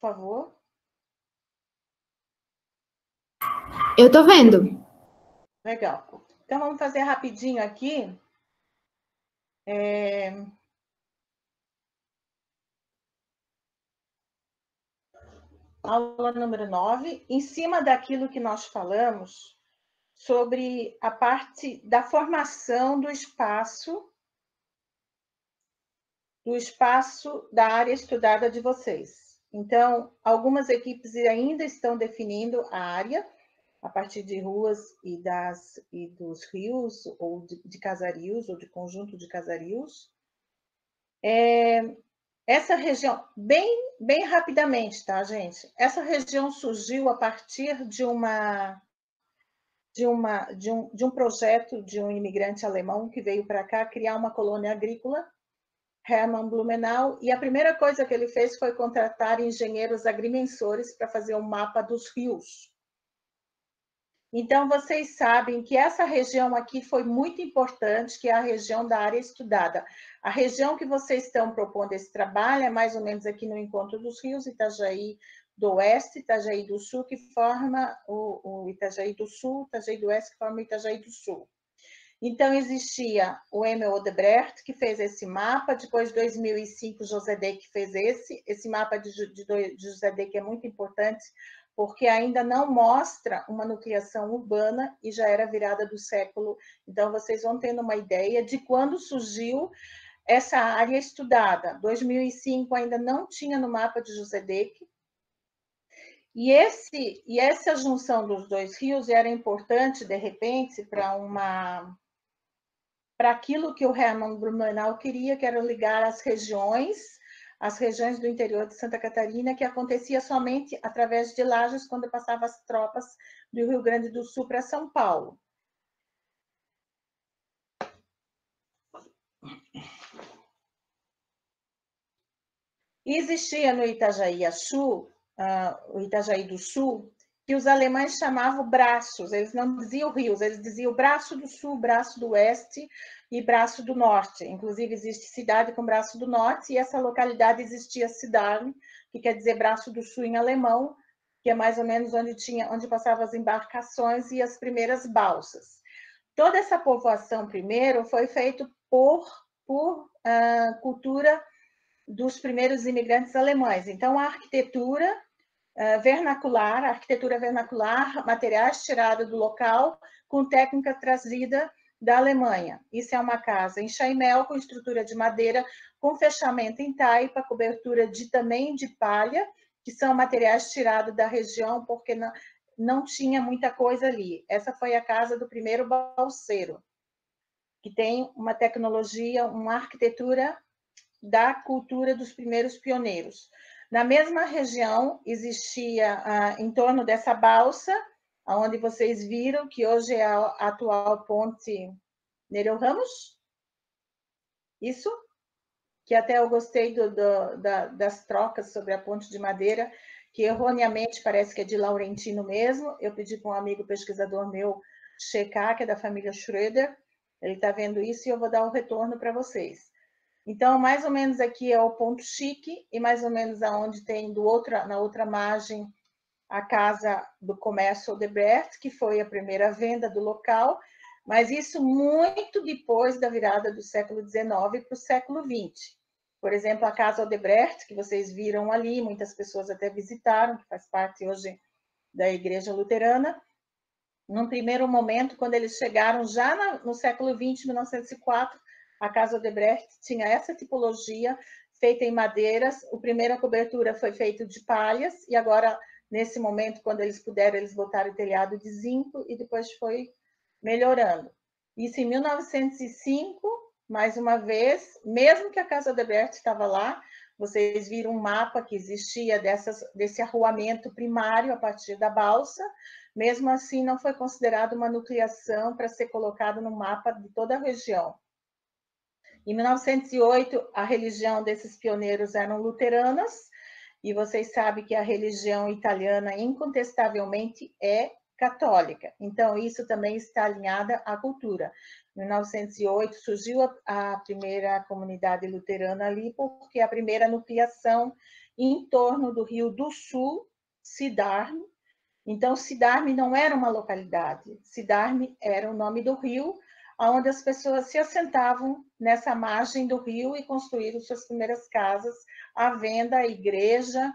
Por favor. Eu estou vendo. Legal. Então, vamos fazer rapidinho aqui. Aula número 9, em cima daquilo que nós falamos sobre a parte da formação do espaço da área estudada de vocês. Então, algumas equipes ainda estão definindo a área, a partir de ruas e dos rios, ou de casarios, ou de conjunto de casarios. Essa região, bem rapidamente, tá, gente? Essa região surgiu a partir de um projeto de um imigrante alemão que veio para cá criar uma colônia agrícola, Hermann Blumenau, e a primeira coisa que ele fez foi contratar engenheiros agrimensores para fazer um mapa dos rios. Então, vocês sabem que essa região aqui foi muito importante, que é a região da área estudada. A região que vocês estão propondo esse trabalho é mais ou menos aqui no Encontro dos Rios, Itajaí do Oeste, Itajaí do Sul, que forma o Itajaí do Sul, Itajaí do Oeste, que forma o Itajaí do Sul. Então, existia o Emel Odebrecht, que fez esse mapa, depois, em 2005, José Deeke fez esse mapa de José Deeke é muito importante, porque ainda não mostra uma nucleação urbana e já era virada do século. Então, vocês vão tendo uma ideia de quando surgiu essa área estudada. 2005 ainda não tinha no mapa de José Deeke. E essa junção dos dois rios era importante, de repente, para aquilo que o Hermann Blumenau queria, que era ligar as regiões do interior de Santa Catarina, que acontecia somente através de lajes quando passavam as tropas do Rio Grande do Sul para São Paulo. E existia no Itajaí do Sul, que os alemães chamavam braços, eles não diziam rios, eles diziam braço do sul, braço do oeste e braço do norte. Inclusive, existe cidade com braço do norte e essa localidade existia Sidarne, que quer dizer braço do sul em alemão, que é mais ou menos onde passavam as embarcações e as primeiras balsas. Toda essa povoação primeiro foi feita por cultura dos primeiros imigrantes alemães. Então, a arquitetura vernacular, materiais tirados do local com técnica trazida da Alemanha. Isso é uma casa em Schaimel com estrutura de madeira, com fechamento em taipa, cobertura também de palha, que são materiais tirados da região porque não tinha muita coisa ali. Essa foi a casa do primeiro balseiro, que tem uma tecnologia, uma arquitetura da cultura dos primeiros pioneiros. Na mesma região existia, em torno dessa balsa, onde vocês viram que hoje é a atual ponte Nereu Ramos, isso, que até eu gostei das trocas sobre a ponte de madeira, que erroneamente parece que é de Laurentino mesmo. Eu pedi para um amigo pesquisador meu checar, que é da família Schroeder, ele está vendo isso e eu vou dar um retorno para vocês. Então, mais ou menos aqui é o ponto chique e mais ou menos aonde tem na outra margem a casa do comércio Odebrecht, que foi a primeira venda do local, mas isso muito depois da virada do século XIX para o século XX. Por exemplo, a casa Odebrecht, que vocês viram ali, muitas pessoas até visitaram, que faz parte hoje da Igreja Luterana. Num primeiro momento, quando eles chegaram já no século XX, 1904, a Casa Odebrecht tinha essa tipologia feita em madeiras, a primeira cobertura foi feita de palhas, e agora, nesse momento, quando eles puderam, eles botaram o telhado de zinco e depois foi melhorando. Isso em 1905, mais uma vez, mesmo que a Casa Odebrecht estava lá, vocês viram um mapa que existia desse arruamento primário a partir da balsa, mesmo assim não foi considerado uma nucleação para ser colocado no mapa de toda a região. Em 1908, a religião desses pioneiros eram luteranas, e vocês sabem que a religião italiana, incontestavelmente, é católica. Então, isso também está alinhada à cultura. Em 1908, surgiu a primeira comunidade luterana ali, porque a primeira nucleação em torno do Rio do Sul, Südarm. Então, Südarm não era uma localidade, Südarm era o nome do rio, onde as pessoas se assentavam nessa margem do rio e construíram suas primeiras casas, à venda, a igreja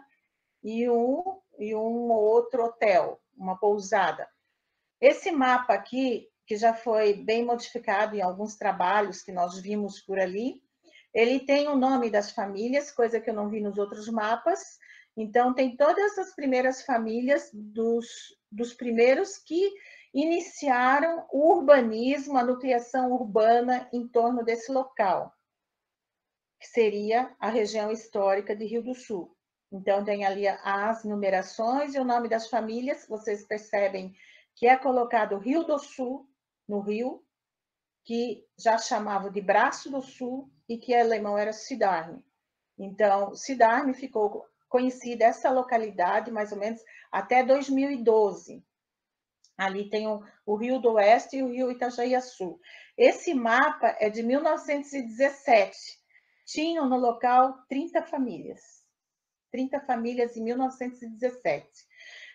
e um outro hotel, uma pousada. Esse mapa aqui, que já foi bem modificado em alguns trabalhos que nós vimos por ali, ele tem o nome das famílias, coisa que eu não vi nos outros mapas. Então, tem todas as primeiras famílias dos primeiros que iniciaram o urbanismo, a nucleação urbana em torno desse local, que seria a região histórica de Rio do Sul. Então, tem ali as numerações e o nome das famílias. Vocês percebem que é colocado Rio do Sul no rio, que já chamava de Braço do Sul e que em alemão era Sidarne. Então, Sidarne ficou conhecida essa localidade mais ou menos até 2012. Ali tem o Rio do Oeste e o Rio Itajaí do Sul. Esse mapa é de 1917. Tinham no local 30 famílias. 30 famílias em 1917.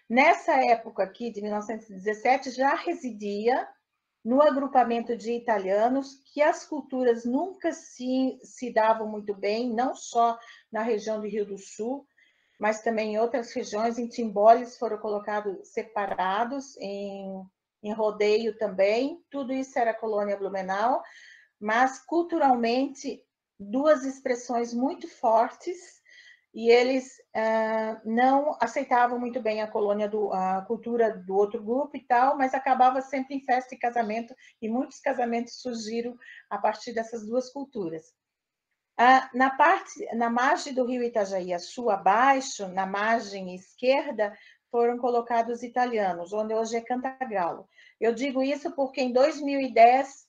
Nessa época aqui, de 1917, já residia no agrupamento de italianos, que as culturas nunca se davam muito bem, não só na região do Rio do Sul, mas também em outras regiões. Em Timbó eles foram colocados separados, em Rodeio também, tudo isso era colônia Blumenau, mas culturalmente duas expressões muito fortes, e eles não aceitavam muito bem a cultura do outro grupo e tal, mas acabava sempre em festa e casamento, e muitos casamentos surgiram a partir dessas duas culturas. Na margem do rio Itajaí, a sul abaixo, na margem esquerda, foram colocados italianos, onde hoje é Cantagalo. Eu digo isso porque em 2010,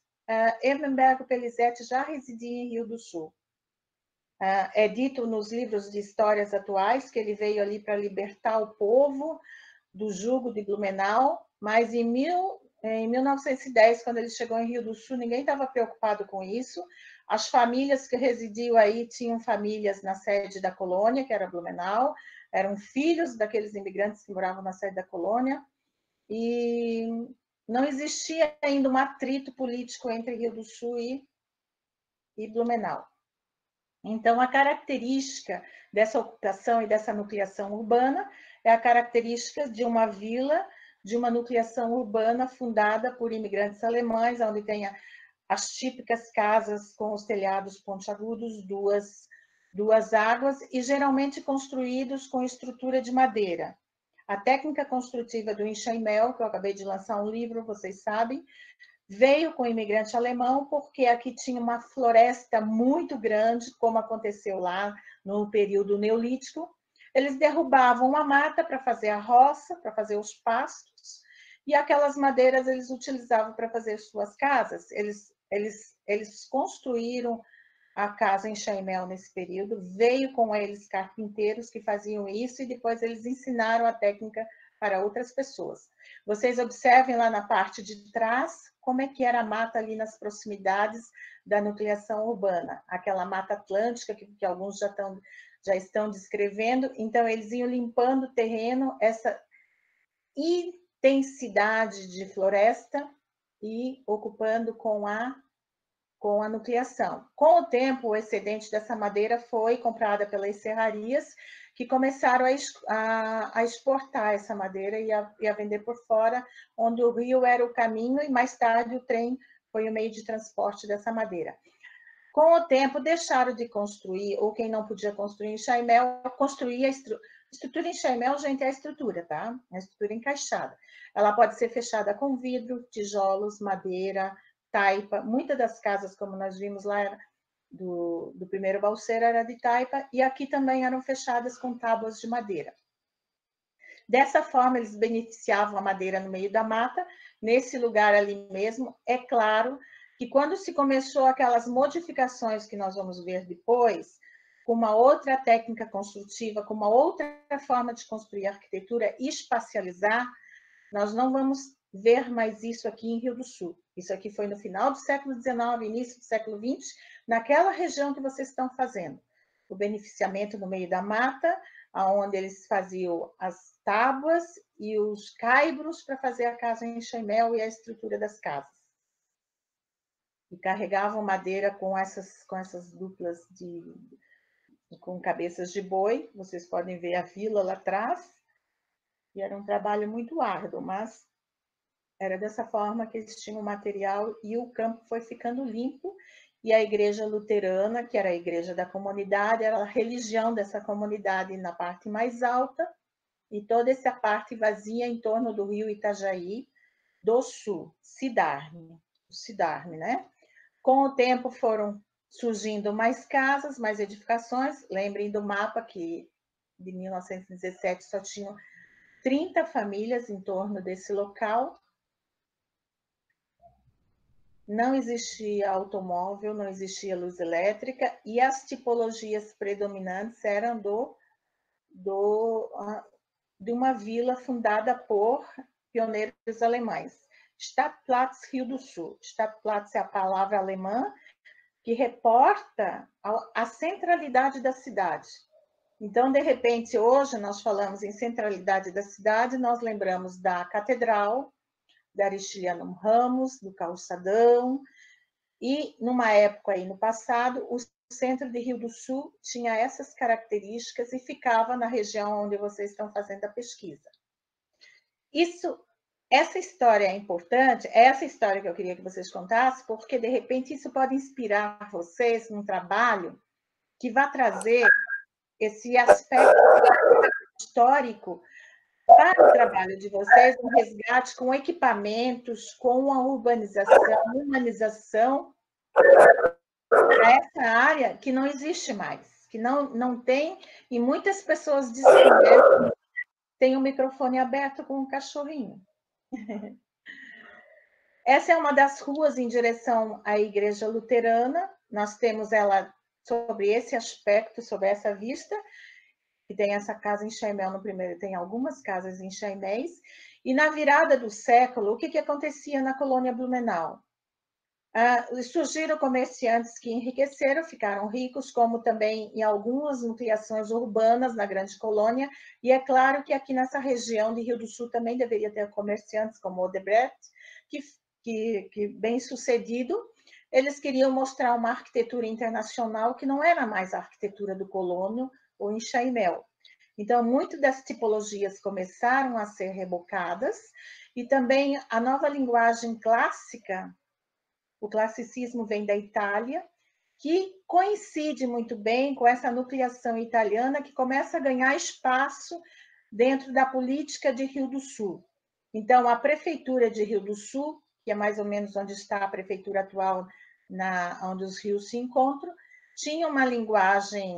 Ermembergo Pellizzetti já residia em Rio do Sul. É dito nos livros de histórias atuais que ele veio ali para libertar o povo do jugo de Blumenau, mas em 1910, quando ele chegou em Rio do Sul, ninguém estava preocupado com isso. As famílias que residiam aí tinham famílias na sede da colônia, que era Blumenau, eram filhos daqueles imigrantes que moravam na sede da colônia, e não existia ainda um atrito político entre Rio do Sul e Blumenau. Então, a característica dessa ocupação e dessa nucleação urbana é a característica de uma vila, de uma nucleação urbana fundada por imigrantes alemães, onde tem as típicas casas com os telhados pontiagudos, duas águas, e geralmente construídos com estrutura de madeira. A técnica construtiva do Schaimel, que eu acabei de lançar um livro, vocês sabem, veio com o imigrante alemão, porque aqui tinha uma floresta muito grande, como aconteceu lá no período neolítico. Eles derrubavam a mata para fazer a roça, para fazer os pastos, e aquelas madeiras eles utilizavam para fazer suas casas. Eles construíram a casa em Schaimel nesse período, veio com eles carpinteiros que faziam isso, e depois eles ensinaram a técnica para outras pessoas. Vocês observem lá na parte de trás, como é que era a mata ali nas proximidades da nucleação urbana, aquela mata atlântica que alguns já estão descrevendo. Então, eles iam limpando o terreno, essa intensidade de floresta, e ocupando com a nucleação. Com o tempo, o excedente dessa madeira foi comprada pelas serrarias, que começaram a exportar essa madeira e a vender por fora, onde o rio era o caminho, e mais tarde o trem foi o meio de transporte dessa madeira. Com o tempo, deixaram de construir, ou quem não podia construir em Schaimel, construía estrutura em Schaimel, gente, é a estrutura, tá? É a estrutura encaixada. Ela pode ser fechada com vidro, tijolos, madeira, taipa. Muitas das casas, como nós vimos lá, do primeiro balseiro era de taipa, e aqui também eram fechadas com tábuas de madeira. Dessa forma, eles beneficiavam a madeira no meio da mata, nesse lugar ali mesmo. É claro que quando se começou aquelas modificações que nós vamos ver depois, com uma outra técnica construtiva, com uma outra forma de construir a arquitetura, espacializar, nós não vamos ver mais isso aqui em Rio do Sul. Isso aqui foi no final do século XIX, início do século XX, naquela região que vocês estão fazendo. o beneficiamento no meio da mata, onde eles faziam as tábuas e os caibros para fazer a casa em Schaimel e a estrutura das casas. E carregavam madeira com essas duplas com cabeças de boi, vocês podem ver a vila lá atrás, e era um trabalho muito árduo, mas era dessa forma que eles tinham o material e o campo foi ficando limpo, e a igreja luterana, que era a igreja da comunidade, era a religião dessa comunidade na parte mais alta, e toda essa parte vazia em torno do rio Itajaí do Sul, Sidarne, né? Com o tempo foram surgindo mais casas, mais edificações, lembrem do mapa que de 1917 só tinham 30 famílias em torno desse local. Não existia automóvel, não existia luz elétrica e as tipologias predominantes eram de uma vila fundada por pioneiros alemães. Stadtplatz, Rio do Sul. Stadtplatz é a palavra alemã que reporta a centralidade da cidade. Então, de repente, hoje nós falamos em centralidade da cidade, nós lembramos da Catedral, da Aristiliano Ramos, do Calçadão, e numa época aí no passado, o centro de Rio do Sul tinha essas características e ficava na região onde vocês estão fazendo a pesquisa. Essa história é importante, é essa história que eu queria que vocês contassem, porque, de repente, isso pode inspirar vocês num trabalho que vai trazer esse aspecto histórico para o trabalho de vocês, um resgate com equipamentos, com a humanização para essa área que não existe mais, que não tem, e muitas pessoas descobriram que tem um microfone aberto com um cachorrinho. Essa é uma das ruas em direção à Igreja Luterana, nós temos ela sobre esse aspecto, sobre essa vista, que tem essa casa em Schaimel no primeiro, tem algumas casas em Schaiméis, e na virada do século, o que acontecia na colônia Blumenau? Surgiram comerciantes que enriqueceram, ficaram ricos, como também em algumas ampliações urbanas na grande colônia, e é claro que aqui nessa região de Rio do Sul também deveria ter comerciantes como Odebrecht, que bem-sucedido, eles queriam mostrar uma arquitetura internacional que não era mais a arquitetura do colono ou em Schaimel. Então, muitas das tipologias começaram a ser rebocadas, e também a nova linguagem clássica. O classicismo vem da Itália, que coincide muito bem com essa nucleação italiana que começa a ganhar espaço dentro da política de Rio do Sul. Então, a prefeitura de Rio do Sul, que é mais ou menos onde está a prefeitura atual, onde os rios se encontram, tinha uma linguagem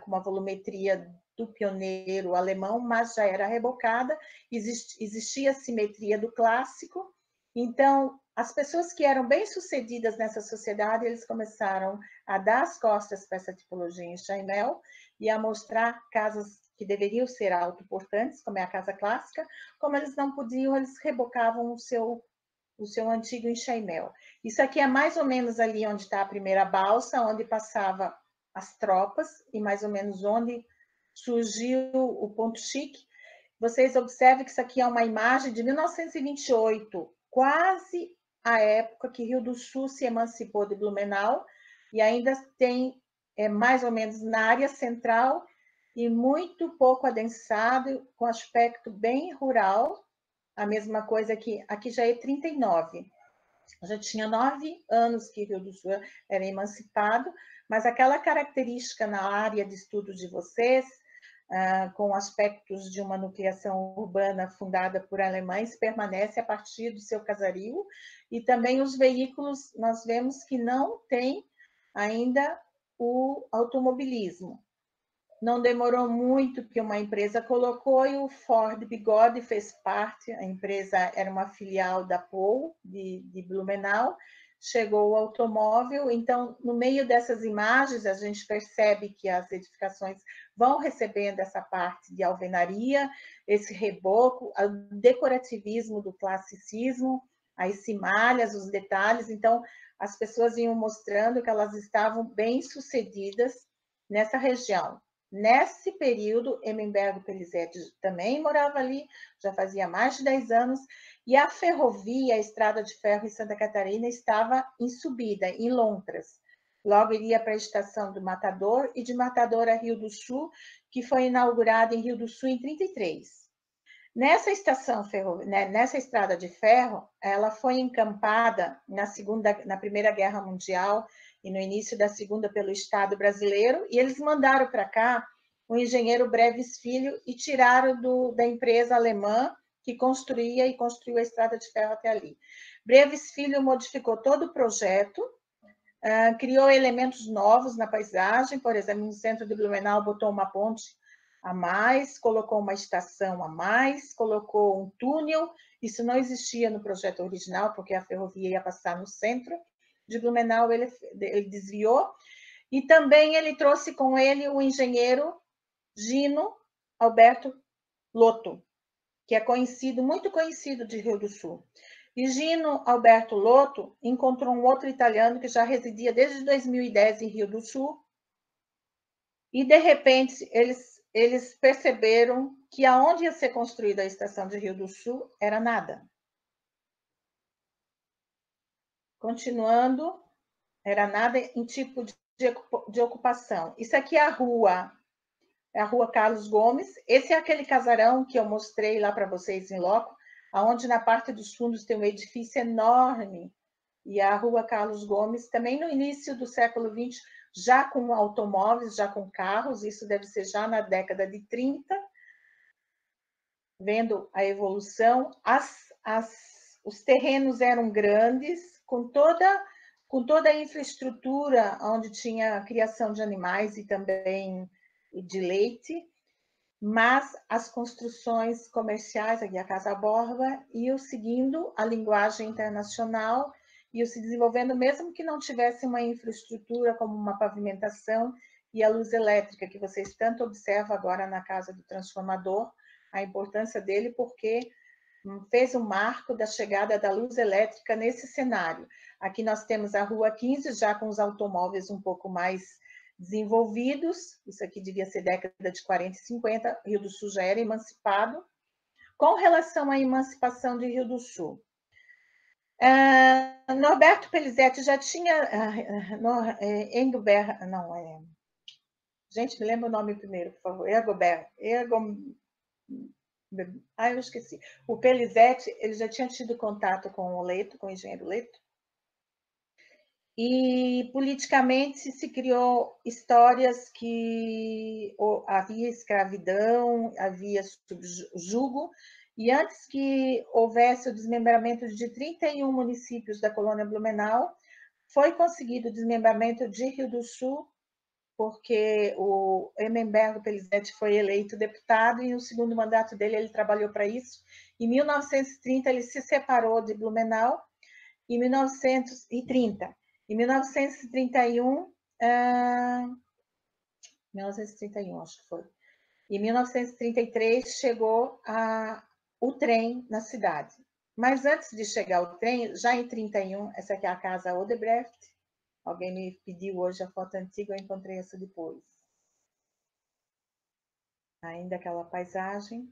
com uma volumetria do pioneiro alemão, mas já era rebocada, existia a simetria do clássico. Então, as pessoas que eram bem-sucedidas nessa sociedade, eles começaram a dar as costas para essa tipologia em Schaimel e a mostrar casas que deveriam ser autoportantes, como é a casa clássica, como eles não podiam, eles rebocavam o seu antigo em Schaimel. Isso aqui é mais ou menos ali onde está a primeira balsa, onde passava as tropas e mais ou menos onde surgiu o ponto chique. Vocês observem que isso aqui é uma imagem de 1928, quase a época que Rio do Sul se emancipou de Blumenau e ainda tem mais ou menos na área central e muito pouco adensado, com aspecto bem rural. A mesma coisa que aqui já é 39. Já tinha 9 anos que Rio do Sul era emancipado, mas aquela característica na área de estudo de vocês, com aspectos de uma nucleação urbana fundada por alemães, permanece a partir do seu casario, e também os veículos, nós vemos que não tem ainda o automobilismo. Não demorou muito que uma empresa colocou, e o Ford Bigode fez parte, a empresa era uma filial da Pol, de Blumenau, chegou o automóvel, então, no meio dessas imagens, a gente percebe que as edificações vão recebendo essa parte de alvenaria, esse reboco, o decorativismo do classicismo, as cimalhas, os detalhes, então, as pessoas iam mostrando que elas estavam bem-sucedidas nessa região. Nesse período, Ermembergo Pellizzetti também morava ali, já fazia mais de 10 anos, e a ferrovia, a estrada de ferro em Santa Catarina, estava em subida, em Lontras. Logo iria para a estação do Matador e de Matador a Rio do Sul, que foi inaugurada em Rio do Sul em 1933. Nessa estrada de ferro, ela foi encampada na Primeira Guerra Mundial e no início da Segunda pelo Estado brasileiro, e eles mandaram para cá o engenheiro Breves Filho e tiraram da empresa alemã que construía e construiu a estrada de ferro até ali. Breves Filho modificou todo o projeto, criou elementos novos na paisagem, por exemplo, no centro de Blumenau botou uma ponte a mais, colocou uma estação a mais, colocou um túnel, isso não existia no projeto original, porque a ferrovia ia passar no centro de Blumenau, ele desviou, e também ele trouxe com ele o engenheiro Gino Alberto Lotto, que é conhecido, muito conhecido de Rio do Sul. E Gino Alberto Lotto encontrou um outro italiano que já residia desde 2010 em Rio do Sul, e, de repente, eles perceberam que aonde ia ser construída a estação de Rio do Sul era nada. Continuando, era nada em tipo de ocupação. Isso aqui é a Rua Carlos Gomes. Esse é aquele casarão que eu mostrei lá para vocês em loco, onde na parte dos fundos tem um edifício enorme, e a Rua Carlos Gomes, também no início do século XX, já com automóveis, já com carros, isso deve ser já na década de 30, vendo a evolução, os terrenos eram grandes, com toda a infraestrutura, onde tinha a criação de animais e também de leite, mas as construções comerciais, aqui a Casa Borba, iam seguindo a linguagem internacional, iam se desenvolvendo, mesmo que não tivesse uma infraestrutura como uma pavimentação e a luz elétrica, que vocês tanto observam agora na Casa do Transformador, a importância dele, porque fez um marco da chegada da luz elétrica nesse cenário. Aqui nós temos a Rua 15, já com os automóveis um pouco mais desenvolvidos, isso aqui devia ser década de 40 e 50, Rio do Sul já era emancipado. Com relação à emancipação de Rio do Sul, Norberto Pellizzetti já tinha... Gente, me lembra o nome primeiro, por favor. Eu esqueci. O Pellizzetti, ele já tinha tido contato com o Leto, com o engenheiro Leto, e politicamente se criou histórias que havia escravidão, havia jugo, e antes que houvesse o desmembramento de 31 municípios da colônia Blumenau, foi conseguido o desmembramento de Rio do Sul, porque o Ermembergo Pellizzetti foi eleito deputado e no segundo mandato dele ele trabalhou para isso. Em 1930 ele se separou de Blumenau, em 1930. Em 1931, acho que foi. Em 1933 chegou o trem na cidade. Mas antes de chegar o trem, já em 1931, essa aqui é a Casa Odebrecht. Alguém me pediu hoje a foto antiga, eu encontrei essa depois. Ainda aquela paisagem.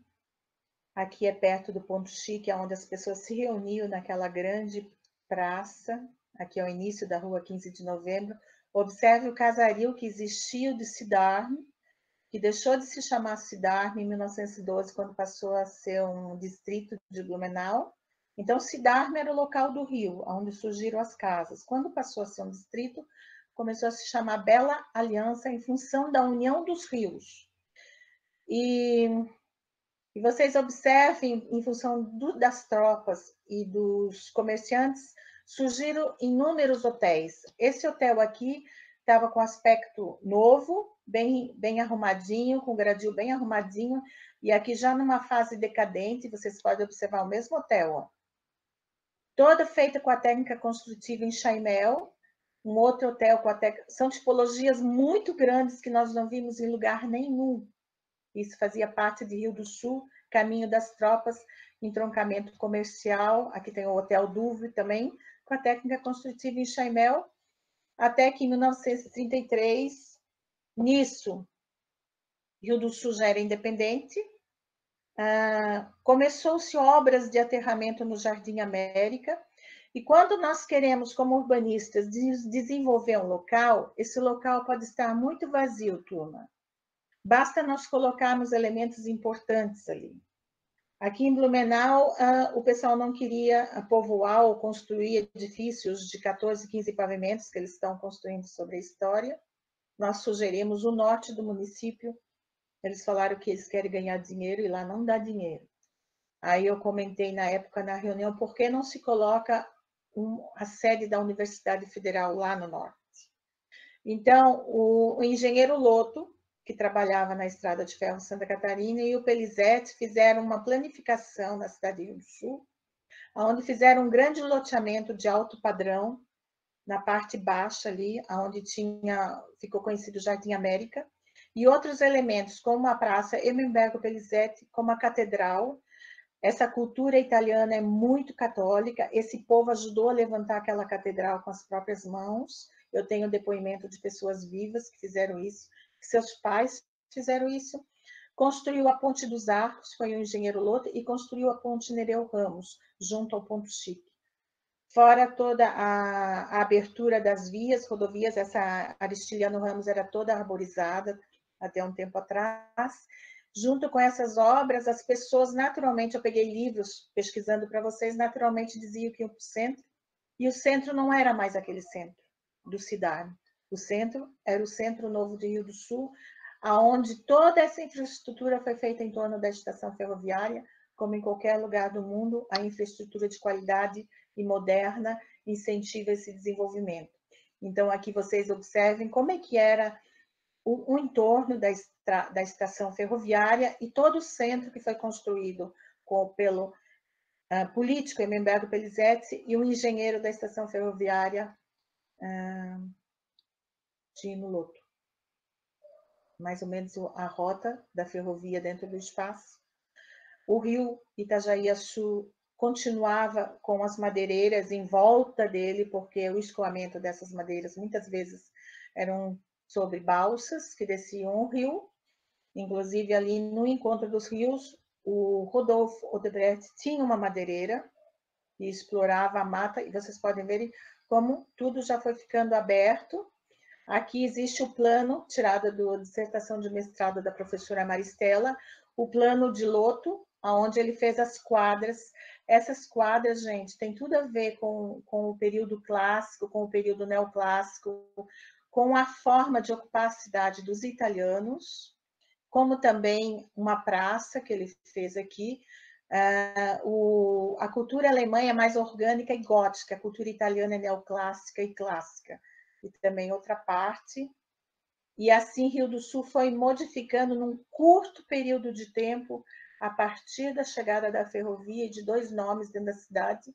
Aqui é perto do Ponto Chique, onde as pessoas se reuniam naquela grande praça. Aqui é o início da Rua 15 de Novembro. Observe o casario que existiu de Sidarne, que deixou de se chamar Sidarne em 1912, quando passou a ser um distrito de Blumenau. Então, Sidarne era o local do rio, onde surgiram as casas. Quando passou a ser um distrito, começou a se chamar Bela Aliança, em função da união dos rios. E vocês observem, em função das tropas e dos comerciantes, surgiram inúmeros hotéis. Esse hotel aqui estava com aspecto novo, bem arrumadinho, com gradil bem arrumadinho, e aqui já numa fase decadente, vocês podem observar o mesmo hotel, ó. Toda feita com a técnica construtiva em Schaimel, um outro hotel com a técnica... São tipologias muito grandes que nós não vimos em lugar nenhum. Isso fazia parte de Rio do Sul, caminho das tropas, entroncamento comercial, aqui tem o Hotel Duve também, com a técnica construtiva em Schaimel, até que em 1933, Nisso, Rio do Sul já era independente, começou-se obras de aterramento no Jardim América, e quando nós queremos, como urbanistas, desenvolver um local, esse local pode estar muito vazio, turma. Basta nós colocarmos elementos importantes ali. Aqui em Blumenau, o pessoal não queria povoar ou construir edifícios de 14, 15 pavimentos que eles estão construindo sobre a história. Nós sugerimos o norte do município. Eles falaram que eles querem ganhar dinheiro e lá não dá dinheiro. Aí eu comentei na época, na reunião, por que não se coloca a sede da Universidade Federal lá no norte? Então, o engenheiro Lotto, que trabalhava na Estrada de Ferro Santa Catarina, e o Pellizzetti fizeram uma planificação na cidade do Rio do Sul, onde fizeram um grande loteamento de alto padrão, na parte baixa ali, onde ficou conhecido o Jardim América, e outros elementos, como a Praça Ermembergo Pellizzetti, como a Catedral. Essa cultura italiana é muito católica, esse povo ajudou a levantar aquela catedral com as próprias mãos. Eu tenho depoimento de pessoas vivas que fizeram isso, que seus pais fizeram isso. Construiu a Ponte dos Arcos, foi o engenheiro Lotto, e construiu a Ponte Nereu Ramos, junto ao Ponto Chique. Fora toda a abertura das vias, rodovias, essa Aristiliano Ramos era toda arborizada até um tempo atrás. Junto com essas obras, as pessoas naturalmente, eu peguei livros pesquisando para vocês, naturalmente diziam que o centro, e o centro não era mais aquele centro do Sidarne. O centro era o Centro Novo de Rio do Sul, aonde toda essa infraestrutura foi feita em torno da estação ferroviária, como em qualquer lugar do mundo, a infraestrutura de qualidade e moderna incentiva esse desenvolvimento. Então, aqui vocês observem como é que era o entorno da estação ferroviária e todo o centro que foi construído pelo político Ermembergo Pellizzetti e o engenheiro da estação ferroviária, Gino Lotto. Mais ou menos a rota da ferrovia dentro do espaço. O rio Itajaí do Sul continuava com as madeireiras em volta dele, porque o escoamento dessas madeiras muitas vezes eram sobre balsas que desciam o rio. Inclusive, ali no encontro dos rios, o Rodolfo Odebrecht tinha uma madeireira e explorava a mata, e vocês podem ver como tudo já foi ficando aberto. Aqui existe o plano, tirado da dissertação de mestrado da professora Maristela, o plano de Lotto, onde ele fez as quadras. Essas quadras, gente, tem tudo a ver com o período clássico, com o período neoclássico, com a forma de ocupar a cidade dos italianos, como também uma praça que ele fez aqui. A cultura alemã é mais orgânica e gótica, a cultura italiana é neoclássica e clássica. E também outra parte, e assim Rio do Sul foi modificando num curto período de tempo, a partir da chegada da ferrovia e de dois nomes dentro da cidade,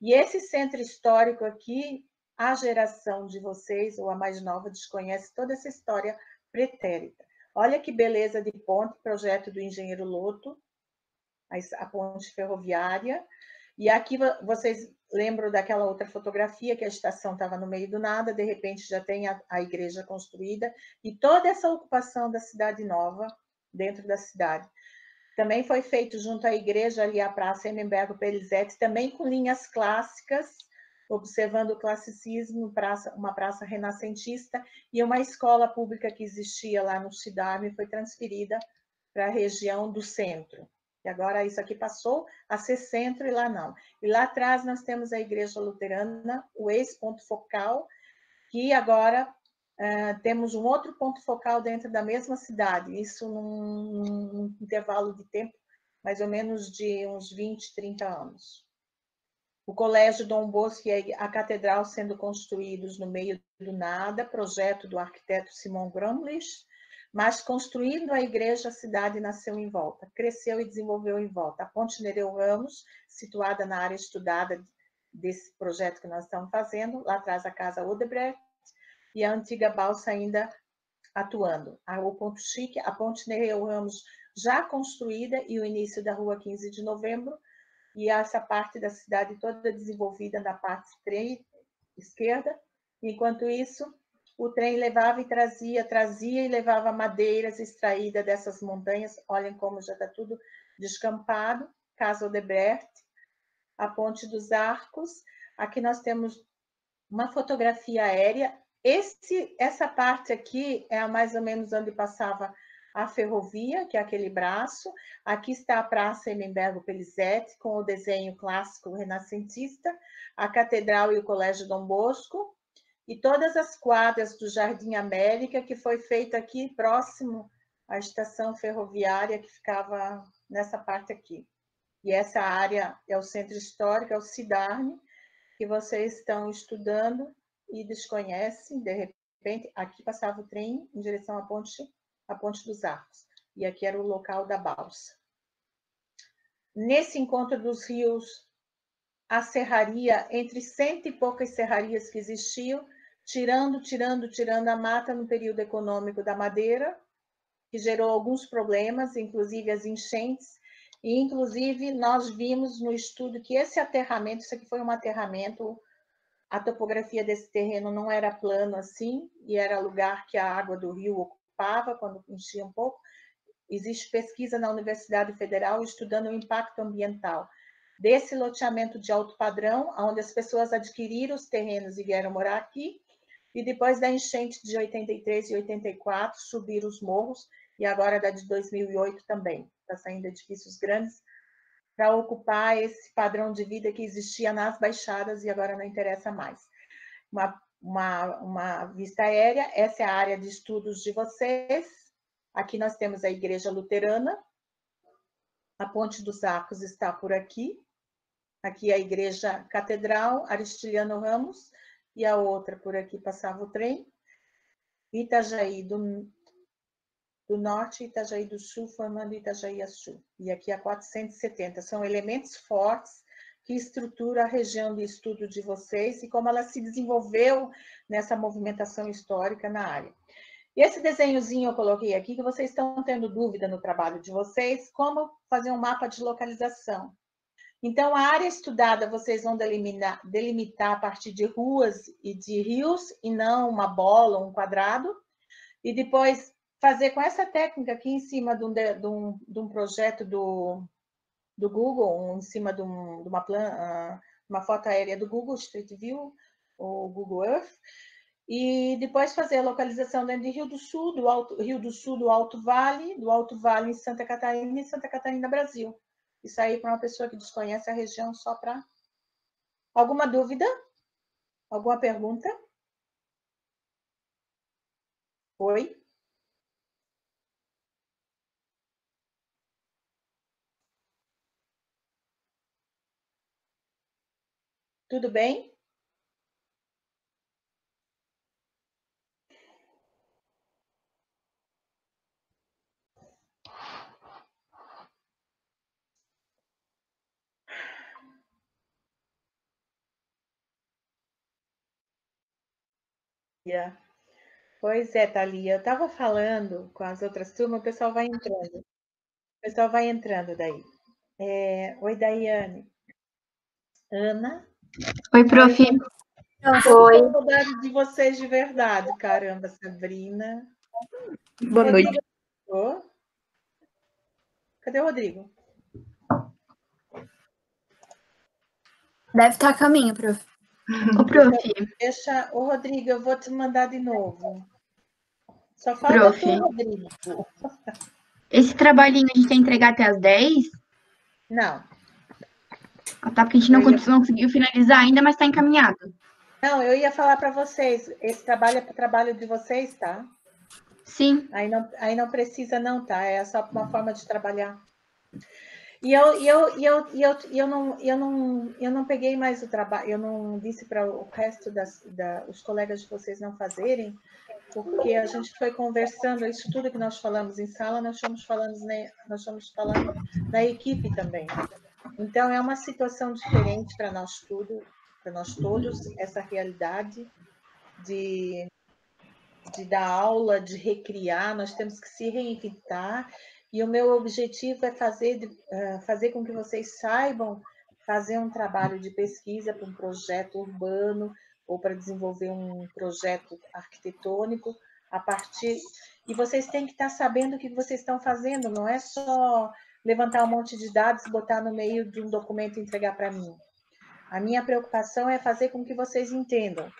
e esse centro histórico aqui, a geração de vocês, ou a mais nova, desconhece toda essa história pretérita. Olha que beleza de ponte, projeto do engenheiro Lotto, a ponte ferroviária. E aqui vocês lembram daquela outra fotografia que a estação estava no meio do nada, de repente já tem a igreja construída e toda essa ocupação da cidade nova dentro da cidade. Também foi feito junto à igreja ali a Praça Ermembergo Pellizzetti, também com linhas clássicas, observando o classicismo, uma praça renascentista, e uma escola pública que existia lá no Südarm foi transferida para a região do centro. E agora isso aqui passou a ser centro e lá não. E lá atrás nós temos a Igreja Luterana, o ex-ponto focal, que agora temos um outro ponto focal dentro da mesma cidade, isso num intervalo de tempo mais ou menos de uns 20, 30 anos. O Colégio Dom Bosco e a Catedral sendo construídos no meio do nada, projeto do arquiteto Simon Gromlich, mas construindo a igreja, a cidade nasceu em volta, cresceu e desenvolveu em volta. A Ponte Nereu Ramos, situada na área estudada desse projeto que nós estamos fazendo, lá atrás a Casa Odebrecht, e a antiga balsa ainda atuando. O Ponto Chique, a Ponte Nereu Ramos já construída, e o início da Rua 15 de Novembro, e essa parte da cidade toda desenvolvida na parte esquerda. Enquanto isso, o trem levava e trazia, e levava madeiras extraídas dessas montanhas. Olhem como já está tudo descampado. Casa Odebrecht, a Ponte dos Arcos. Aqui nós temos uma fotografia aérea. Essa parte aqui é mais ou menos onde passava a ferrovia, que é aquele braço. Aqui está a Praça Ermembergo Pellizzetti, com o desenho clássico renascentista, a Catedral e o Colégio Dom Bosco. E todas as quadras do Jardim América, que foi feita aqui próximo à estação ferroviária, que ficava nessa parte aqui. E essa área é o Centro Histórico, é o Sidarne, que vocês estão estudando e desconhecem. De repente, aqui passava o trem em direção à Ponte dos Arcos. E aqui era o local da balsa. Nesse encontro dos rios, a serraria, entre cento e poucas serrarias que existiam, tirando a mata no período econômico da madeira, que gerou alguns problemas, inclusive as enchentes, e inclusive nós vimos no estudo que esse aterramento, isso aqui foi um aterramento, a topografia desse terreno não era plano assim, e era lugar que a água do rio ocupava quando enchia um pouco. Existe pesquisa na Universidade Federal estudando o impacto ambiental desse loteamento de alto padrão, onde as pessoas adquiriram os terrenos e vieram morar aqui, e depois da enchente de 83 e 84, subiram os morros, e agora da de 2008 também. Está saindo edifícios grandes para ocupar esse padrão de vida que existia nas baixadas e agora não interessa mais. Uma vista aérea, essa é a área de estudos de vocês. Aqui nós temos a Igreja Luterana, a Ponte dos Arcos está por aqui. Aqui a Igreja Catedral, Aristiliano Ramos, e a outra por aqui passava o trem. Itajaí do Norte, Itajaí do Sul, formando Itajaí a Sul. E aqui a 470. São elementos fortes que estruturam a região de estudo de vocês e como ela se desenvolveu nessa movimentação histórica na área. E esse desenhozinho eu coloquei aqui, que vocês estão tendo dúvida no trabalho de vocês, como fazer um mapa de localização. Então, a área estudada vocês vão delimitar a partir de ruas e de rios, e não uma bola ou um quadrado. E depois fazer com essa técnica aqui em cima de um projeto do Google, em cima de uma foto aérea do Google, Street View ou Google Earth. E depois fazer a localização dentro de Rio do Sul, do Alto Vale, em Santa Catarina e Santa Catarina, Brasil. Isso aí para uma pessoa que desconhece a região, só para... Alguma dúvida? Alguma pergunta? Oi? Tudo bem? Pois é, Thalia, eu estava falando com as outras turmas, o pessoal vai entrando. O pessoal vai entrando daí. Oi, Daiane. Ana? Oi, prof. Oi. Eu saudade de vocês de verdade, caramba, Sabrina. Boa noite. Cadê o Rodrigo? Deve estar a caminho, prof. Deixa, ô Rodrigo, eu vou te mandar de novo. Só fala aqui, Rodrigo. Esse trabalhinho a gente tem que entregar até as 10? Não. Ah, tá, porque a gente não conseguiu finalizar ainda, mas está encaminhado. Não, eu ia falar para vocês, esse trabalho é para o trabalho de vocês, tá? Sim. Aí não precisa não, tá? É só uma forma de trabalhar. E eu não peguei mais o trabalho, eu não disse para o resto os colegas de vocês não fazerem, porque a gente foi conversando, isso tudo que nós falamos em sala, nós estamos falando na equipe também. Então, é uma situação diferente para nós todos, essa realidade de dar aula, de recriar, nós temos que se reinventar. E o meu objetivo é fazer com que vocês saibam fazer um trabalho de pesquisa para um projeto urbano, ou para desenvolver um projeto arquitetônico a partir... E vocês têm que estar sabendo o que vocês estão fazendo, não é só levantar um monte de dados, botar no meio de um documento e entregar para mim. A minha preocupação é fazer com que vocês entendam.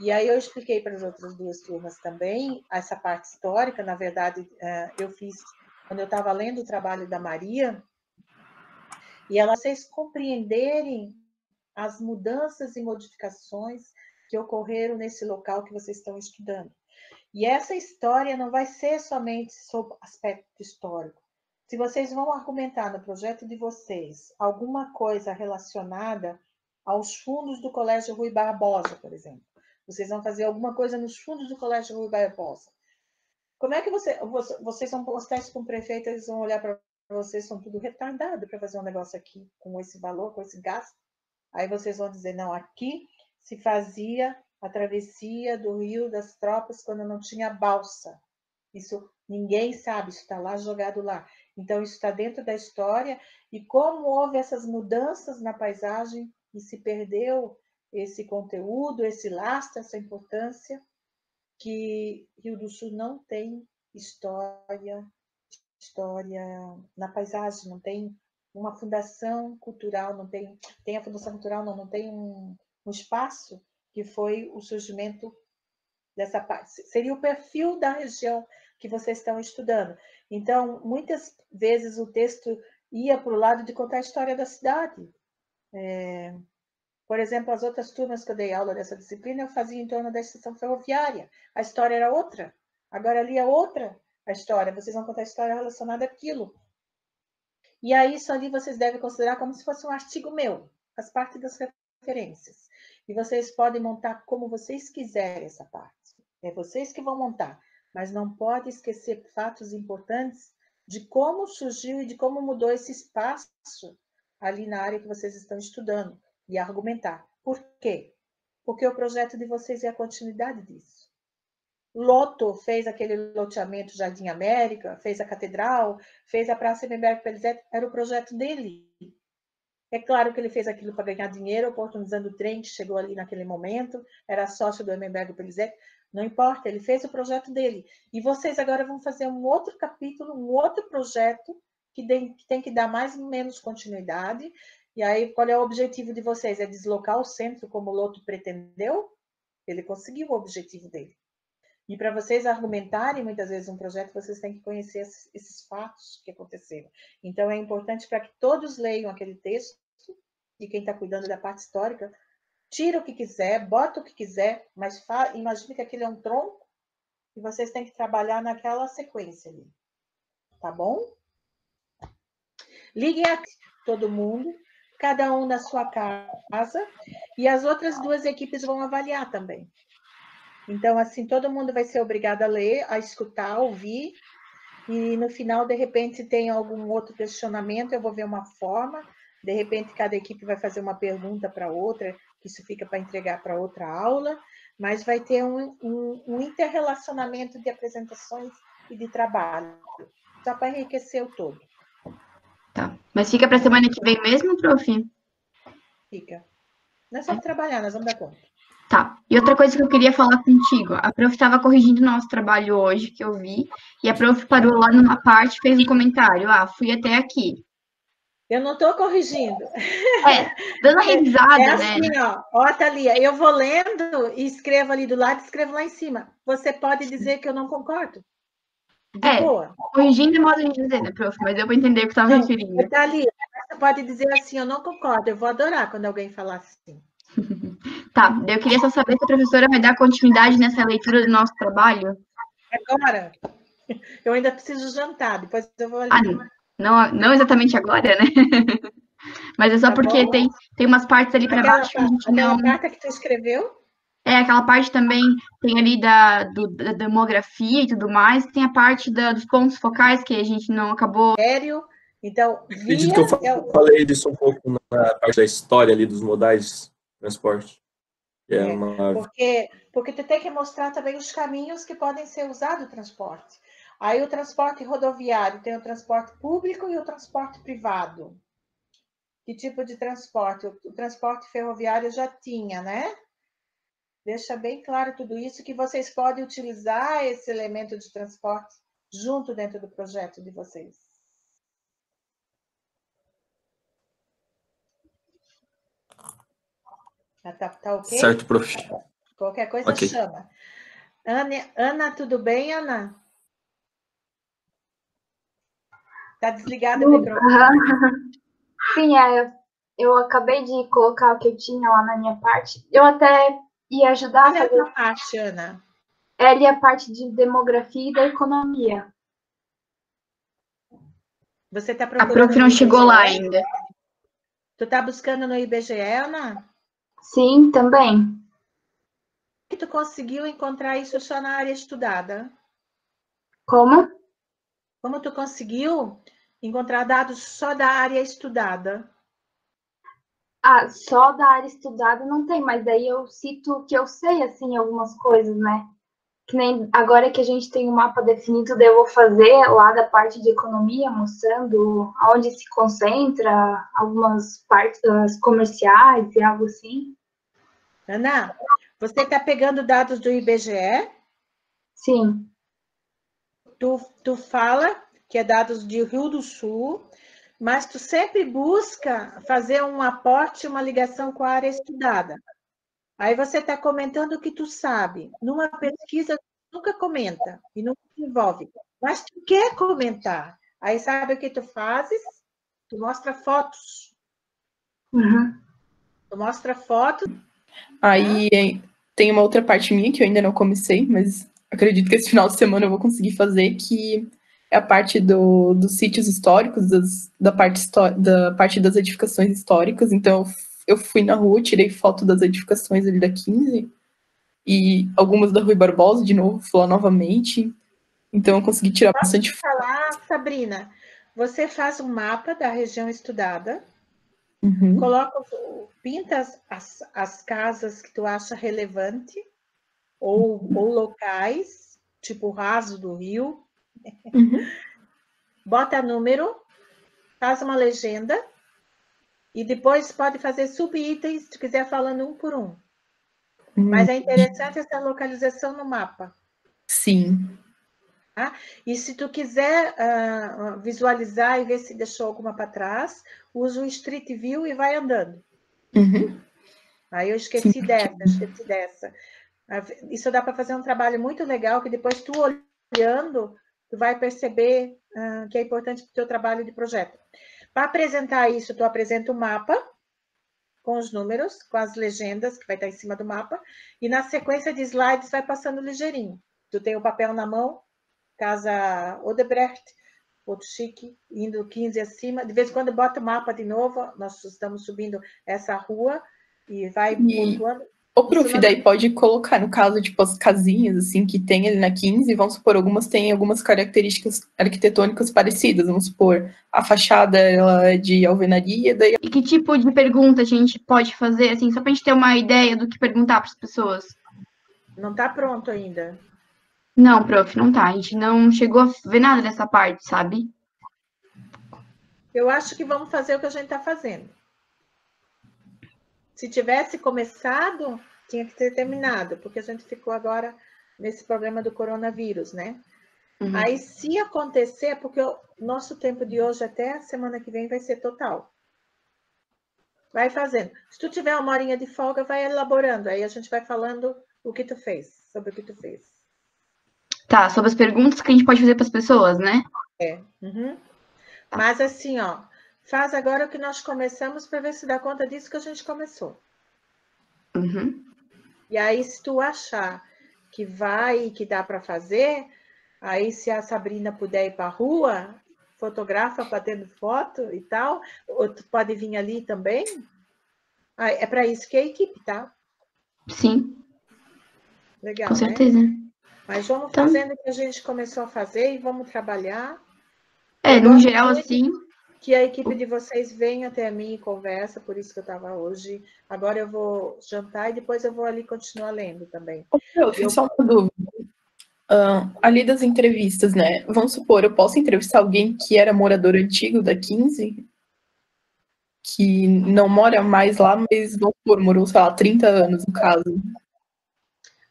E aí eu expliquei para as outras duas turmas também, essa parte histórica, na verdade, eu fiz quando eu estava lendo o trabalho da Maria, e ela, vocês compreenderem as mudanças e modificações que ocorreram nesse local que vocês estão estudando. E essa história não vai ser somente sobre aspecto histórico. Se vocês vão argumentar no projeto de vocês alguma coisa relacionada aos fundos do Colégio Rui Barbosa, por exemplo, vocês vão fazer alguma coisa nos fundos do Colégio Rui Barbosa. Como é que vocês vão postar isso com o prefeito, eles vão olhar para vocês, são tudo retardado para fazer um negócio aqui com esse valor, com esse gasto. Aí vocês vão dizer, não, aqui se fazia a travessia do Rio das Tropas quando não tinha balsa. Isso ninguém sabe, isso está lá jogado lá. Então, isso está dentro da história. E como houve essas mudanças na paisagem e se perdeu esse conteúdo, esse lastro, essa importância, que Rio do Sul não tem história na paisagem, não tem uma fundação cultural, não tem, tem a fundação cultural, não tem um espaço que foi o surgimento dessa parte. Seria o perfil da região que vocês estão estudando. Então, muitas vezes o texto ia para o lado de contar a história da cidade. Por exemplo, as outras turmas que eu dei aula dessa disciplina, eu fazia em torno da estação ferroviária. A história era outra. Agora ali é outra a história. Vocês vão contar a história relacionada àquilo. E aí, isso ali vocês devem considerar como se fosse um artigo meu. Faz parte das referências. E vocês podem montar como vocês quiserem essa parte. É vocês que vão montar. Mas não pode esquecer fatos importantes de como surgiu e de como mudou esse espaço ali na área que vocês estão estudando. E argumentar. Por quê? Porque o projeto de vocês é a continuidade disso. Lotto fez aquele loteamento Jardim América, fez a Catedral, fez a Praça Ermembergo Pellizzetti, era o projeto dele. É claro que ele fez aquilo para ganhar dinheiro, oportunizando o trem que chegou ali naquele momento, era sócio do Ermembergo Pellizzetti, não importa, ele fez o projeto dele. E vocês agora vão fazer um outro capítulo, um outro projeto, que tem que dar mais ou menos continuidade. E aí, qual é o objetivo de vocês? É deslocar o centro como o Lotto pretendeu? Ele conseguiu o objetivo dele. E para vocês argumentarem, muitas vezes, um projeto, vocês têm que conhecer esses fatos que aconteceram. Então, é importante para que todos leiam aquele texto, e quem está cuidando da parte histórica, tira o que quiser, bota o que quiser, mas imagine que aquele é um tronco, e vocês têm que trabalhar naquela sequência ali. Tá bom? Liguem a todo mundo, cada um na sua casa, e as outras duas equipes vão avaliar também. Então, assim, todo mundo vai ser obrigado a ler, a escutar, a ouvir, e no final, de repente, se tem algum outro questionamento, eu vou ver uma forma, de repente, cada equipe vai fazer uma pergunta para outra, que isso fica para entregar para outra aula, mas vai ter um interrelacionamento de apresentações e de trabalho, só para enriquecer o todo. Tá, mas fica para a semana que vem mesmo, prof? Fica. Não é só trabalhar, nós vamos dar conta. Tá, e outra coisa que eu queria falar contigo, a prof estava corrigindo o nosso trabalho hoje, que eu vi, e a prof parou lá numa parte e fez um comentário, fui até aqui. Eu não estou corrigindo. Dando revisada, assim, ó, Thalia, eu vou lendo e escrevo ali do lado e escrevo lá em cima. Você pode dizer que eu não concordo? Boa. Corrigindo é modo de dizer, né, prof? Mas eu vou entender o que estava referindo. Tá ali, você pode dizer assim, eu não concordo, eu vou adorar quando alguém falar assim. Tá, eu queria só saber se a professora vai dar continuidade nessa leitura do nosso trabalho. Agora? Eu ainda preciso jantar, depois eu vou ler. Não exatamente agora, né? Mas é só porque tem umas partes ali para baixo. Aquela carta que tu escreveu? Aquela parte também tem ali da demografia e tudo mais, tem a parte dos pontos focais que a gente não acabou. Sério? Então, eu falei disso um pouco na parte da história ali dos modais de transporte. Porque tu tem que mostrar também os caminhos que podem ser usados o transporte. Aí o transporte rodoviário tem o transporte público e o transporte privado. Que tipo de transporte? O transporte ferroviário já tinha, né? Deixa bem claro tudo isso, que vocês podem utilizar esse elemento de transporte junto dentro do projeto de vocês. Tá ok? Certo, prof. Qualquer coisa okay. Chama. Ana, tudo bem, Ana? Está desligada o microfone. Sim, eu acabei de colocar o que eu tinha lá na minha parte. Eu até ia ajudar a fazer... Qual é a parte, Ana? É ali a parte de demografia e da economia. Você está procurando... A prof não chegou lá ainda. Tu está buscando no IBGE, Ana? Sim, também. E tu conseguiu encontrar isso só na área estudada? Como? Como tu conseguiu encontrar dados só da área estudada? Ah, só da área estudada não tem, mas daí eu cito que eu sei, assim, algumas coisas, né? Que nem agora que a gente tem um mapa definido, daí eu vou fazer lá da parte de economia, mostrando onde se concentra algumas partes comerciais e algo assim. Ana, você está pegando dados do IBGE? Sim. Tu fala que é dados de Rio do Sul, mas tu sempre busca fazer um aporte, uma ligação com a área estudada. Aí você está comentando o que tu sabe. Numa pesquisa, tu nunca comenta e nunca se envolve. Mas tu quer comentar. Aí sabe o que tu fazes? Tu mostra fotos. Uhum. Tu mostra fotos. Aí tem uma outra parte minha que eu ainda não comecei, mas acredito que esse final de semana eu vou conseguir fazer, que é a parte dos sítios históricos, da parte das edificações históricas. Então, eu fui na rua, tirei foto das edificações ali da 15 e algumas da Rui Barbosa, de novo, fui lá novamente. Então, eu consegui tirar bastante foto. Sabrina, você faz um mapa da região estudada, uhum. Coloca, pinta as casas que tu acha relevante ou locais, tipo o raso do rio, uhum. Bota número, faz uma legenda. E depois pode fazer subitens, se quiser, falando um por um. Mas é interessante essa localização no mapa. Sim. Tá? E se tu quiser visualizar e ver se deixou alguma para trás, usa o Street View e vai andando. Uhum. Aí eu esqueci sim. dessa. Isso dá para fazer um trabalho muito legal, que depois tu olhando, tu vai perceber que é importante para o teu trabalho de projeto. Para apresentar isso, tu apresenta o mapa com os números, com as legendas que vai estar em cima do mapa, e na sequência de slides vai passando ligeirinho. Tu tem o papel na mão, Casa Odebrecht, Porto Chique, indo 15 acima. De vez em quando bota o mapa de novo, nós estamos subindo essa rua e vai pontuando. Ô, prof, daí pode colocar, no caso, tipo, as casinhas, assim, que tem ali na 15, vamos supor, algumas têm algumas características arquitetônicas parecidas, vamos supor, a fachada, ela é de alvenaria, daí... E que tipo de pergunta a gente pode fazer, assim, só pra gente ter uma ideia do que perguntar para as pessoas? Não tá pronto ainda. Não, prof, não tá, a gente não chegou a ver nada dessa parte, sabe? Eu acho que vamos fazer o que a gente tá fazendo. Se tivesse começado, tinha que ter terminado, porque a gente ficou agora nesse problema do coronavírus, né? Uhum. Aí, se acontecer, porque o nosso tempo de hoje até a semana que vem vai ser total. Vai fazendo. Se tu tiver uma horinha de folga, vai elaborando. Aí a gente vai falando o que tu fez, sobre o que tu fez. Tá, sobre as perguntas que a gente pode fazer para as pessoas, né? É. Uhum. Tá. Mas assim, ó. Faz agora o que nós começamos para ver se dá conta disso que a gente começou. Uhum. E aí, se tu achar que vai e que dá para fazer, aí se a Sabrina puder ir para a rua, fotografa batendo foto e tal, ou tu pode vir ali também. É para isso que é a equipe, tá? Sim. Legal, com certeza. Né? Mas vamos então... fazendo o que a gente começou a fazer e vamos trabalhar. É, no geral, assim... Que a equipe de vocês venha até mim e conversa, por isso que eu estava hoje. Agora eu vou jantar e depois eu vou ali continuar lendo também. Eu tenho só uma dúvida. Ali das entrevistas, né? Vamos supor, eu posso entrevistar alguém que era morador antigo da 15? Que não mora mais lá, mas vamos supor, morou, sei lá, 30 anos no caso.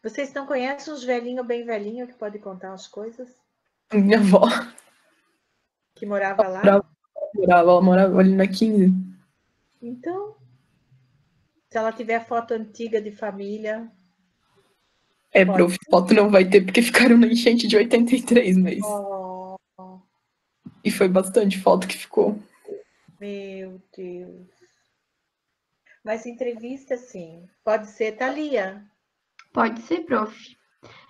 Vocês não conhecem uns velhinhos bem velhinhos que podem contar umas coisas? Minha avó. Que morava lá? Ela morava ali na 15. Então, se ela tiver foto antiga de família... É, prof, foto não vai ter, porque ficaram na enchente de 83, mas... Oh. E foi bastante foto que ficou. Meu Deus. Mas entrevista, sim. Pode ser, Thalia. Pode ser, prof.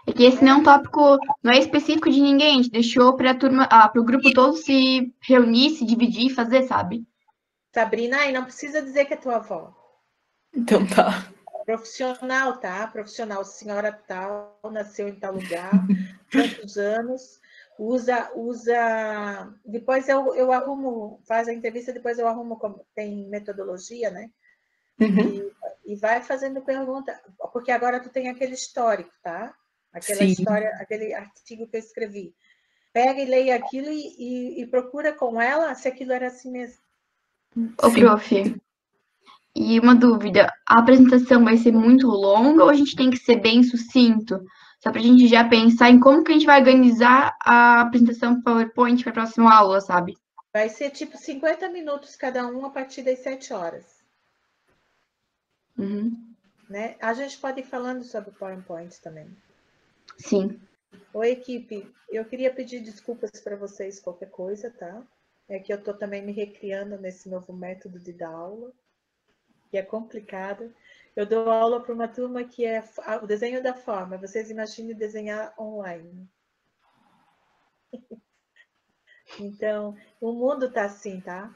É que esse não é um tópico, não é específico de ninguém, a gente deixou para o grupo todo se reunir, se dividir e fazer, sabe? Sabrina, aí não precisa dizer que é tua avó. Então tá. Profissional, tá? Profissional, senhora tal, nasceu em tal lugar, tantos anos, usa... Depois eu arrumo, faz a entrevista, depois eu arrumo, como tem metodologia, né? Uhum. E vai fazendo pergunta, porque agora tu tem aquele histórico, tá? Aquela Sim. história, aquele artigo que eu escrevi. Pega e leia aquilo e procura com ela se aquilo era assim mesmo. Ô, prof, e uma dúvida, a apresentação vai ser muito longa ou a gente tem que ser bem sucinto? Só pra gente já pensar em como que a gente vai organizar a apresentação PowerPoint para a próxima aula, sabe? Vai ser tipo 50 minutos cada um a partir das 7 horas. Uhum. Né? A gente pode ir falando sobre o PowerPoint também. Sim. Oi, equipe. Eu queria pedir desculpas para vocês qualquer coisa, tá? É que eu estou também me recriando nesse novo método de dar aula, que é complicado. Eu dou aula para uma turma que é o desenho da forma. Vocês imaginem desenhar online. Então, o mundo está assim, tá?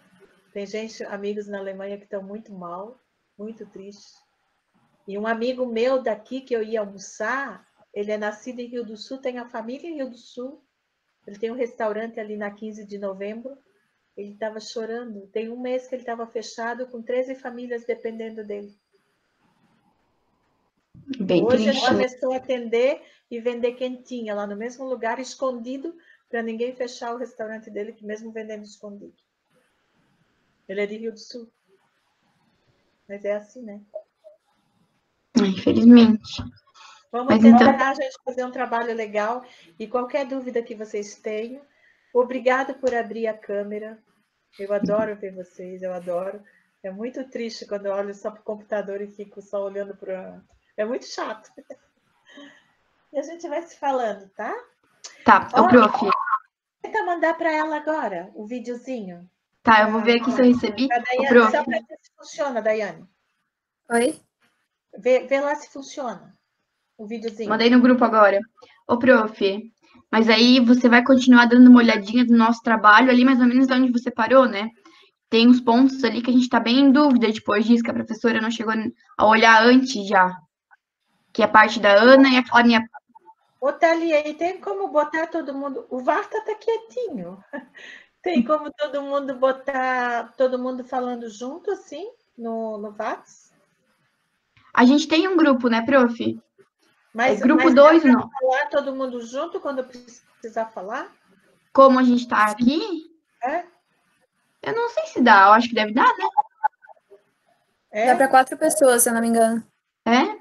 Tem gente, amigos na Alemanha que estão muito mal. Muito triste. E um amigo meu daqui que eu ia almoçar, ele é nascido em Rio do Sul, tem a família em Rio do Sul, ele tem um restaurante ali na 15 de novembro, ele estava chorando. Tem um mês que ele estava fechado com 13 famílias dependendo dele. Bem Hoje triste. Ele começou a atender e vender quentinha lá no mesmo lugar, escondido, para ninguém fechar o restaurante dele, que mesmo vendendo escondido. Ele é de Rio do Sul. Mas é assim, né? Infelizmente. Vamos tentar então... a gente fazer um trabalho legal. E qualquer dúvida que vocês tenham, obrigado por abrir a câmera. Eu adoro ver vocês, eu adoro. É muito triste quando eu olho só para o computador e fico só olhando para... É muito chato. E a gente vai se falando, tá? Tá, o prof. Tenta mandar para ela agora o videozinho. Tá, eu vou ver aqui se eu recebi. Daiane, prof. Só para ver se funciona, Daiane. Oi? Vê lá se funciona o videozinho. Mandei no grupo agora. Ô, prof, mas aí você vai continuar dando uma olhadinha do nosso trabalho ali, mais ou menos de onde você parou, né? Tem uns pontos ali que a gente tá bem em dúvida depois disso, que a professora não chegou a olhar antes já. Que é a parte da Ana e aquela minha... Ô, Thalia, e tem como botar todo mundo... O Varta tá quietinho. Tem como todo mundo botar, todo mundo falando junto, assim, no VATS? A gente tem um grupo, né, prof? Mas, é grupo 2, não. Falar todo mundo junto quando precisar falar? Como a gente tá aqui? É? Eu não sei se dá, eu acho que deve dar, né? É. Dá para 4 pessoas, se eu não me engano. É?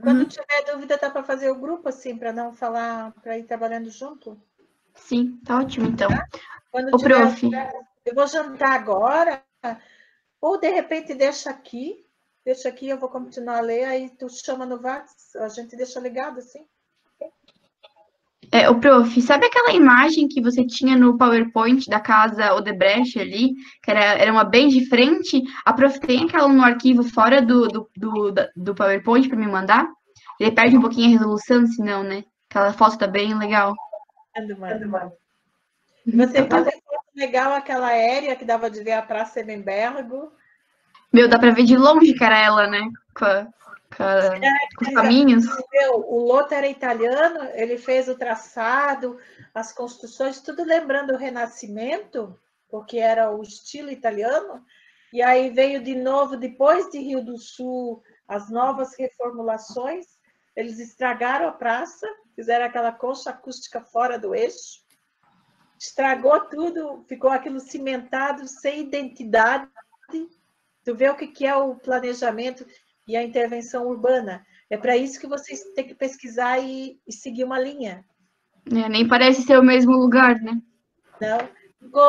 Quando tiver dúvida, dá para fazer o grupo, assim, para não falar, para ir trabalhando junto? Sim, tá ótimo, então. Quando tiver, eu vou jantar agora, ou de repente deixa aqui, eu vou continuar a ler, aí tu chama no WhatsApp, a gente deixa ligado, assim. É, o prof, sabe aquela imagem que você tinha no PowerPoint da Casa Odebrecht ali, que era uma bem de frente? A prof tem aquela no arquivo fora do PowerPoint para me mandar? Ele perde um pouquinho a resolução, se não, né? Aquela foto tá bem legal. Mano. Você faz legal aquela aérea que dava de ver a Praça Ermembergo. Meu, dá para ver de longe, cara, ela, né? Com os caminhos. O Lotto era italiano, ele fez o traçado, as construções, tudo lembrando o Renascimento, porque era o estilo italiano. E aí veio de novo, depois de Rio do Sul, as novas reformulações. Eles estragaram a praça, fizeram aquela concha acústica fora do eixo, estragou tudo, ficou aquilo cimentado, sem identidade. Tu vê o que é o planejamento e a intervenção urbana. É para isso que vocês têm que pesquisar e seguir uma linha. É, nem parece ser o mesmo lugar, né? Não.